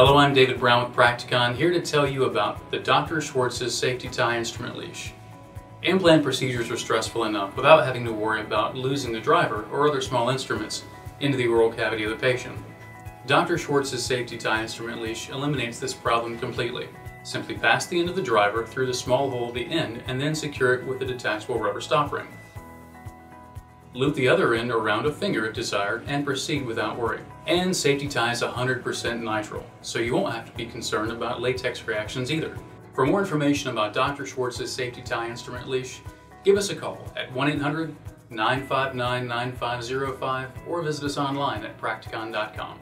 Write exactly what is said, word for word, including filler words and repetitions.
Hello, I'm David Brown with Practicon, here to tell you about the Doctor Schwartz's Safety Tie Instrument Leash. Implant procedures are stressful enough without having to worry about losing the driver or other small instruments into the oral cavity of the patient. Doctor Schwartz's Safety Tie Instrument Leash eliminates this problem completely. Simply pass the end of the driver through the small hole at the end and then secure it with a detachable rubber stop ring. Loop the other end around a finger if desired and proceed without worry. And safety tie is one hundred percent nitrile, so you won't have to be concerned about latex reactions either. For more information about Doctor Schwartz's Safety Tie Instrument Leash, give us a call at one eight hundred, nine five nine, nine five zero five or visit us online at practicon dot com.